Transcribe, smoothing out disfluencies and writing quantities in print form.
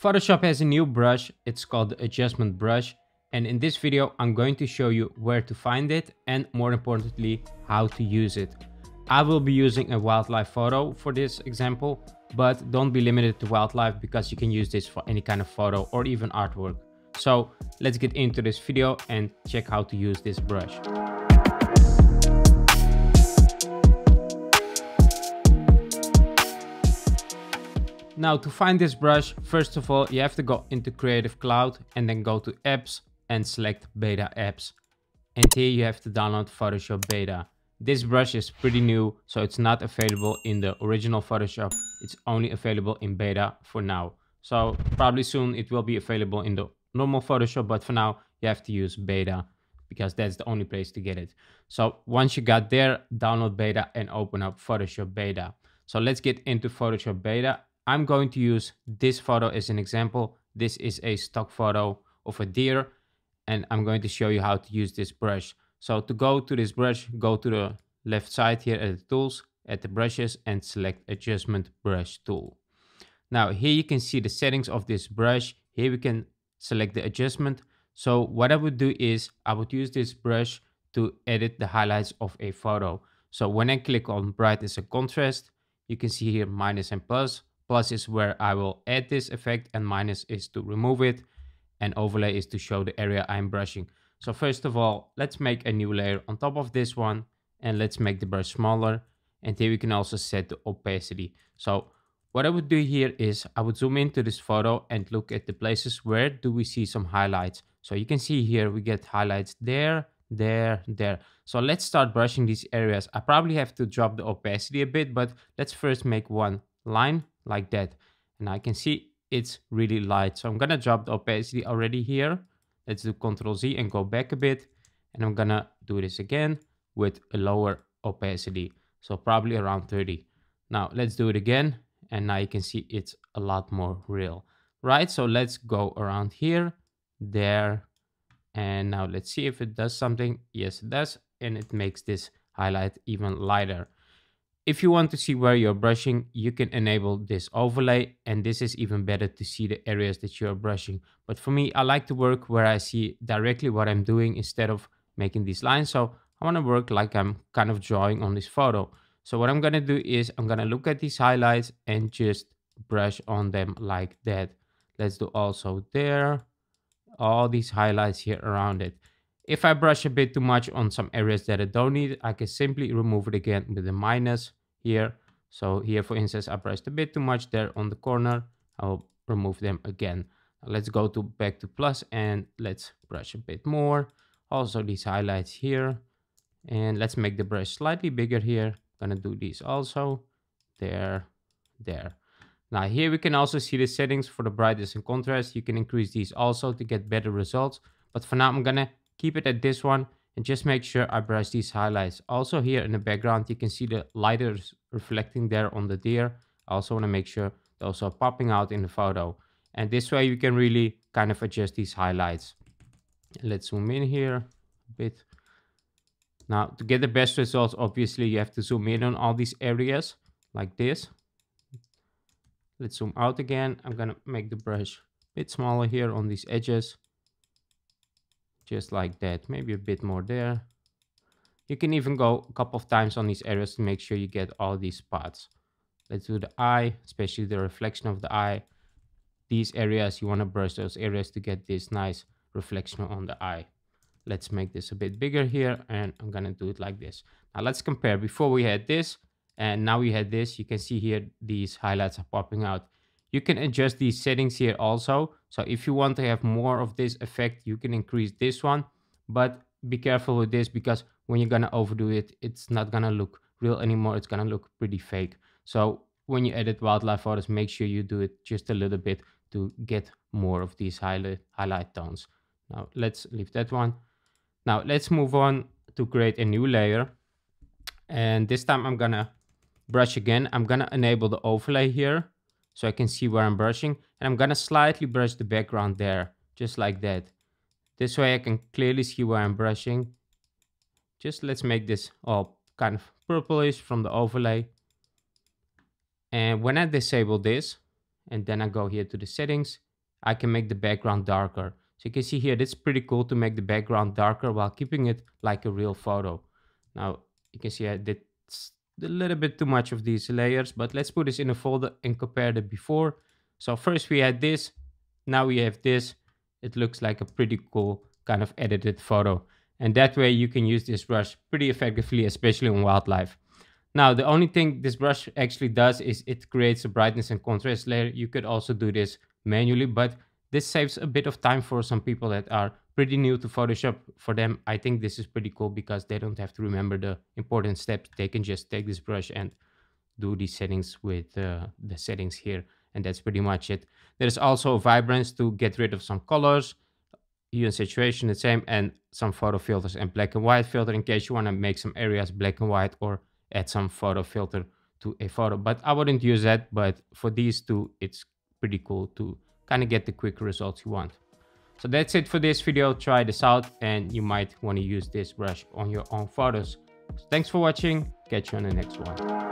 Photoshop has a new brush, it's called the Adjustment Brush, and in this video I'm going to show you where to find it and, more importantly, how to use it. I will be using a wildlife photo for this example, but don't be limited to wildlife because you can use this for any kind of photo or even artwork. So let's get into this video and check how to use this brush. Now, to find this brush, first of all, you have to go into Creative Cloud and then go to Apps and select Beta Apps. And here you have to download Photoshop Beta. This brush is pretty new, so it's not available in the original Photoshop. It's only available in Beta for now. So probably soon it will be available in the normal Photoshop, but for now you have to use Beta because that's the only place to get it. So once you got there, download Beta and open up Photoshop Beta. So let's get into Photoshop Beta. I'm going to use this photo as an example. This is a stock photo of a deer, and I'm going to show you how to use this brush. So to go to this brush, go to the left side here at the tools, at the brushes, and select Adjustment Brush tool. Now here you can see the settings of this brush. Here we can select the adjustment. So what I would do is I would use this brush to edit the highlights of a photo. So when I click on brightness and contrast, you can see here minus and plus. Plus is where I will add this effect, and minus is to remove it, and overlay is to show the area I'm brushing. So first of all, let's make a new layer on top of this one, and let's make the brush smaller. And here we can also set the opacity. So what I would do here is I would zoom into this photo and look at the places where do we see some highlights. So you can see here we get highlights there, there, there. So let's start brushing these areas. I probably have to drop the opacity a bit, but let's first make one line like that, and I can see it's really light, so I'm gonna drop the opacity already here. Let's do Ctrl Z and go back a bit, and I'm gonna do this again with a lower opacity, so probably around 30. Now let's do it again, and now you can see it's a lot more real, right? So let's go around here, there, and now let's see if it does something. Yes, it does, and it makes this highlight even lighter. If you want to see where you're brushing, you can enable this overlay, and this is even better to see the areas that you're brushing. But for me, I like to work where I see directly what I'm doing instead of making these lines. So I want to work like I'm kind of drawing on this photo. So what I'm going to do is I'm going to look at these highlights and just brush on them like that. Let's do also there, all these highlights here around it. If I brush a bit too much on some areas that I don't need, I can simply remove it again with a minus. Here, so here for instance, I pressed a bit too much there on the corner. I'll remove them again. Let's go to back to plus and let's brush a bit more. Also these highlights here, and let's make the brush slightly bigger here. Gonna do these also there, there. Now here we can also see the settings for the brightness and contrast. You can increase these also to get better results, but for now I'm gonna keep it at this one. And just make sure I brush these highlights. Also here in the background, you can see the light is reflecting there on the deer. I also want to make sure those are popping out in the photo. And this way you can really kind of adjust these highlights. Let's zoom in here a bit. Now to get the best results, obviously you have to zoom in on all these areas like this. Let's zoom out again. I'm going to make the brush a bit smaller here on these edges. Just like that, maybe a bit more there. You can even go a couple of times on these areas to make sure you get all these spots. Let's do the eye, especially the reflection of the eye. These areas, you want to brush those areas to get this nice reflection on the eye. Let's make this a bit bigger here, and I'm gonna do it like this. Now let's compare. Before we had this, and now we had this. You can see here these highlights are popping out. You can adjust these settings here also. So if you want to have more of this effect, you can increase this one, but be careful with this because when you're gonna overdo it, it's not gonna look real anymore. It's gonna look pretty fake. So when you edit wildlife photos, make sure you do it just a little bit to get more of these highlight tones. Now let's leave that one. Now let's move on to create a new layer. And this time I'm gonna brush again. I'm gonna enable the overlay here, so I can see where I'm brushing, and I'm gonna slightly brush the background there, just like that. This way I can clearly see where I'm brushing. Just let's make this all kind of purplish from the overlay. And when I disable this, and then I go here to the settings, I can make the background darker. So you can see here, that's pretty cool to make the background darker while keeping it like a real photo. Now you can see I did a little bit too much of these layers, but let's put this in a folder and compare the before. So first we had this, now we have this. It looks like a pretty cool kind of edited photo. And that way you can use this brush pretty effectively, especially on wildlife. Now, the only thing this brush actually does is it creates a brightness and contrast layer. You could also do this manually, but this saves a bit of time for some people that are pretty new to Photoshop. For them, I think this is pretty cool because they don't have to remember the important steps. They can just take this brush and do these settings with the settings here. And that's pretty much it. There's also vibrance to get rid of some colors. Hue and saturation the same, and some photo filters and black and white filter in case you want to make some areas black and white or add some photo filter to a photo. But I wouldn't use that, but for these two it's pretty cool to kind of get the quick results you want. So that's it for this video. Try this out and you might want to use this brush on your own photos. So thanks for watching. Catch you on the next one.